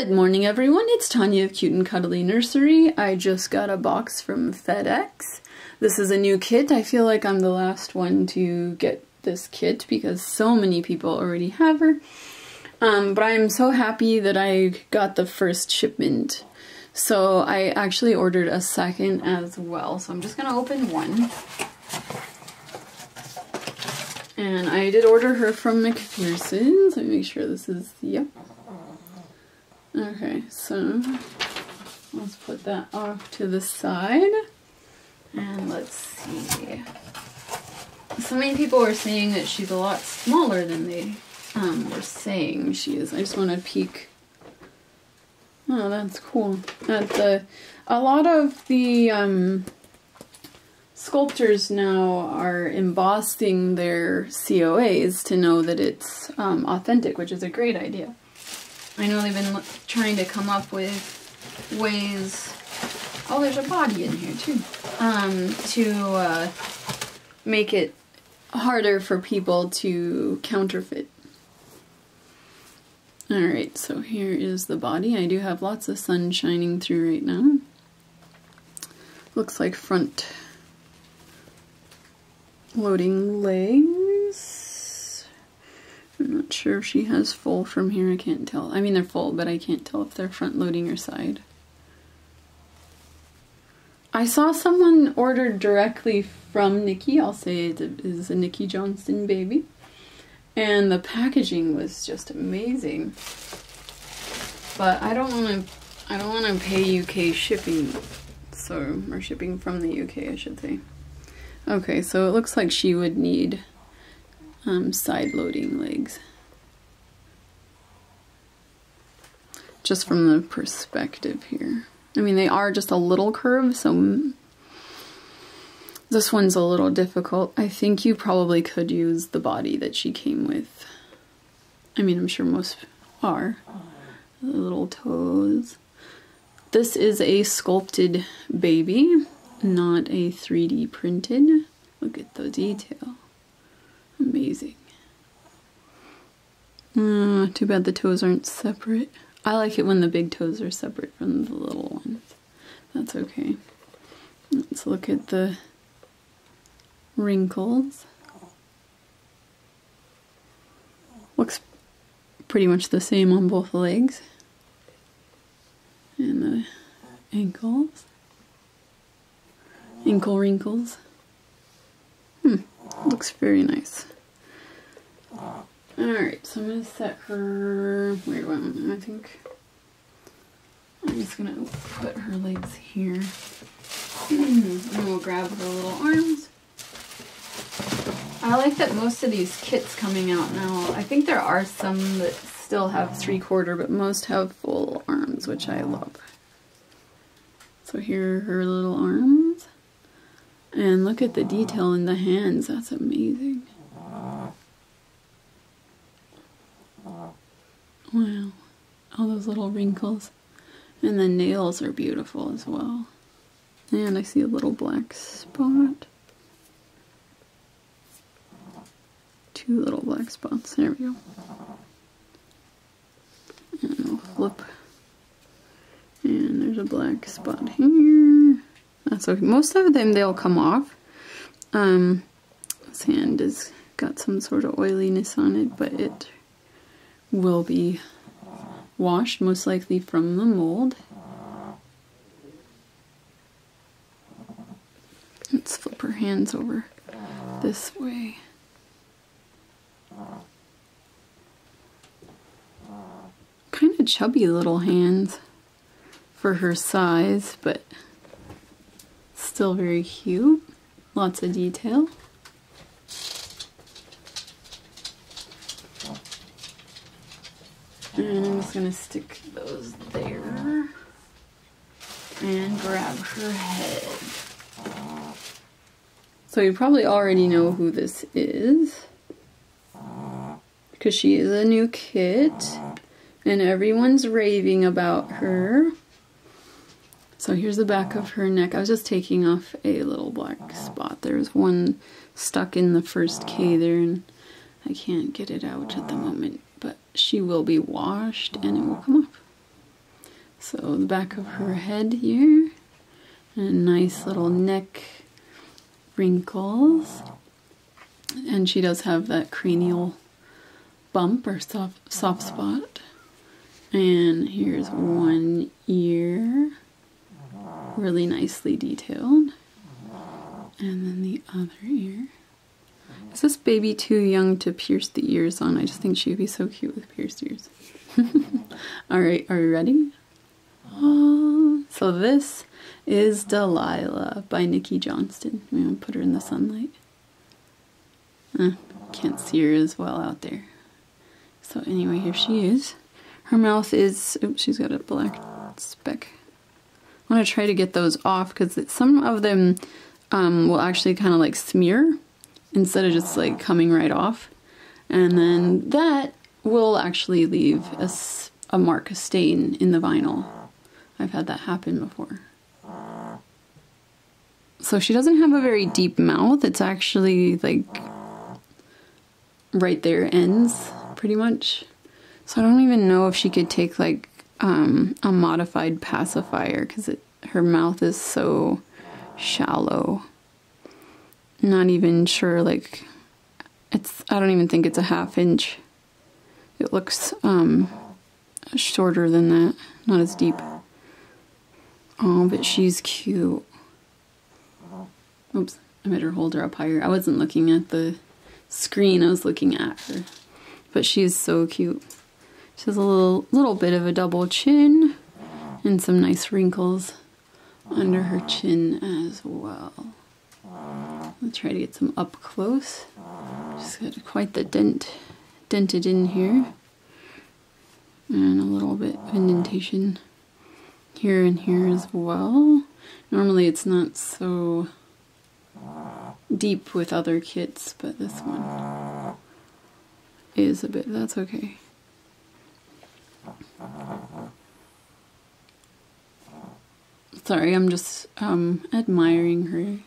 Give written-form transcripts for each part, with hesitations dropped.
Good morning, everyone. It's Tanya of Cute and Cuddly Nursery. I just got a box from FedEx. This is a new kit. I feel like I'm the last one to get this kit because so many people already have her. But I'm so happy that I got the first shipment. So I actually ordered a second as well. So I'm just going to open one. And I did order her from McPherson's. Let me make sure this is, yep. Okay, so let's put that off to the side, and let's see. So many people are saying that she's a lot smaller than they were saying she is. I just want to peek. Oh, that's cool. A lot of the sculptors now are embossing their COAs to know that it's authentic, which is a great idea. I know they've been trying to come up with ways, oh, there's a body in here too, to make it harder for people to counterfeit. Alright, so here is the body. I do have lots of sun shining through right now. Looks like front loading legs. I'm not sure if she has full from here, I can't tell. I mean, they're full, but I can't tell if they're front-loading or side. I saw someone ordered directly from Nikki. I'll say it is a Nikki Johnston baby. And the packaging was just amazing. But I don't want to pay UK shipping, so, or shipping from the UK, I should say. Okay, so it looks like she would need side-loading legs. Just from the perspective here. I mean, they are just a little curved, so this one's a little difficult. I think you probably could use the body that she came with. I mean, I'm sure most are. The little toes. This is a sculpted baby, not a 3D printed. Look at the detail. Amazing. Too bad the toes aren't separate. I like it when the big toes are separate from the little ones. That's okay. Let's look at the wrinkles. Looks pretty much the same on both legs. And the ankles. Ankle wrinkles. Looks very nice. Alright, so I'm going to set her... Wait, one, I think... I'm just going to put her legs here. And we'll grab her little arms. I like that most of these kits coming out now. I think there are some that still have 3/4, but most have full arms, which I love. So here are her little arms. And look at the detail in the hands, that's amazing. Wow, all those little wrinkles. And the nails are beautiful as well. And I see a little black spot. Two little black spots, there we go. And we'll flip. And there's a black spot here. That's okay. Most of them, they'll come off. This hand has got some sort of oiliness on it, but it will be washed, most likely from the mold. Let's flip her hands over this way. Kind of chubby little hands for her size, but... still very cute. Lots of detail. And I'm just gonna stick those there. And grab her head. So you probably already know who this is. Because she is a new kit. And everyone's raving about her. So here's the back of her neck. I was just taking off a little black spot. There's one stuck in the first K there, and I can't get it out at the moment, but she will be washed and it will come off. So the back of her head here, and nice little neck wrinkles. And she does have that cranial bump or soft spot. And here's one ear, really nicely detailed. And then the other ear. Is this baby too young to pierce the ears on? I just think she'd be so cute with pierced ears. Alright, are you ready? Oh, so this is Delilah by Nikki Johnston. I'm going to put her in the sunlight. Can't see her as well out there. So anyway, here she is. Her mouth is... oops, she's got a black speck. I want to try to get those off because some of them will actually kind of like smear instead of just like coming right off. And then that will actually leave a mark, a stain in the vinyl. I've had that happen before. So she doesn't have a very deep mouth. It's actually like right there ends pretty much. So I don't even know if she could take like a modified pacifier because her mouth is so shallow. Not even sure, like, I don't even think it's a half-inch. It looks shorter than that, not as deep. Oh, but she's cute. Oops, I better hold her up higher. I wasn't looking at the screen, I was looking at her. But she's so cute. She has a little bit of a double chin and some nice wrinkles under her chin as well. Let's try to get some up close. She's got quite the dented in here. And a little bit of indentation here and here as well. Normally it's not so deep with other kits, but this one is a bit, that's okay. Sorry, I'm just admiring her.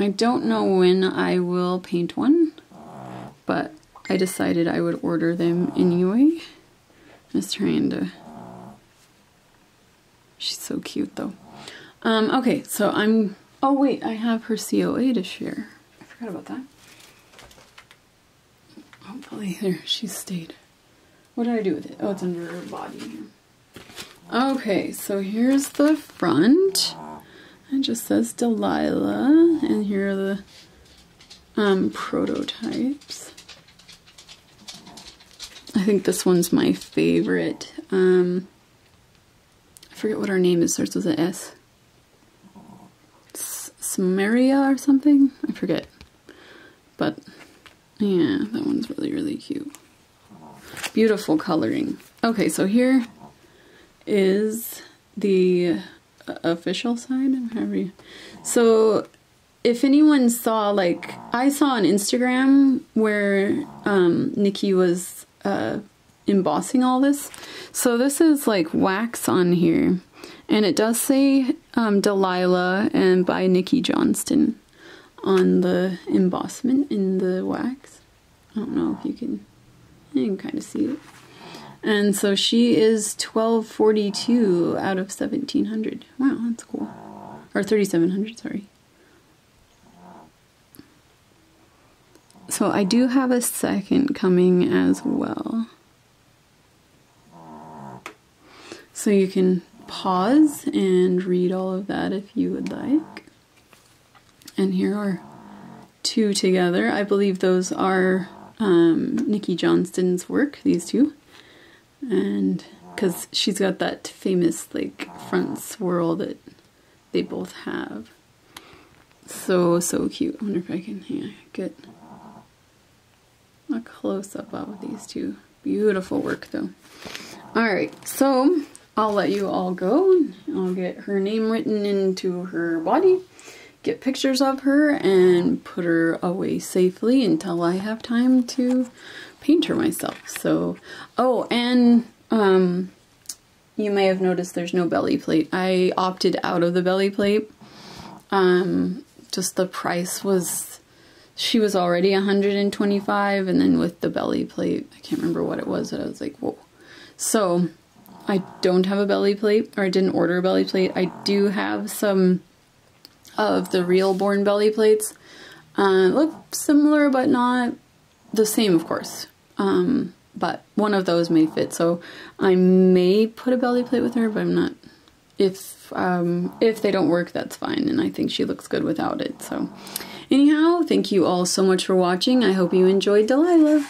I don't know when I will paint one, but I decided I would order them anyway. Just trying to... she's so cute though. Okay, so I'm... oh wait, I have her COA to share. I forgot about that. Hopefully, there, she stayed. What did I do with it? Oh, it's under her body here. Okay, so here's the front. It just says Delilah, and here are the prototypes. I think this one's my favorite. I forget what her name is, starts with an S. Samaria or something? I forget. But yeah, that one's really, really cute. Beautiful coloring. Okay, so here is the official side, however you... So if anyone saw, like, I saw on Instagram where Nikki was embossing all this. So this is like wax on here, and it does say Delilah and by Nikki Johnston on the embossment in the wax. I don't know if you can kind of see it. And so she is 1242 out of 1700. Wow, that's cool. Or 3700, sorry. So I do have a second coming as well. So you can pause and read all of that if you would like. And here are two together. I believe those are Nikki Johnston's work, these two. And because she's got that famous like front swirl that they both have. So cute. I wonder if I can get a close-up of these two. Beautiful work though. Alright, so I'll let you all go. I'll get her name written into her body, get pictures of her, and put her away safely until I have time to paint her myself. So, oh, and you may have noticed there's no belly plate. I opted out of the belly plate. Just the price was, she was already $125, and then with the belly plate, I can't remember what it was, but I was like, whoa. So I don't have a belly plate, or I didn't order a belly plate. I do have some of the real Born belly plates. Look similar, but not the same, of course. But one of those may fit, so I may put a belly plate with her, but I'm not. If they don't work, that's fine, and I think she looks good without it. So anyhow, thank you all so much for watching. I hope you enjoyed Delilah.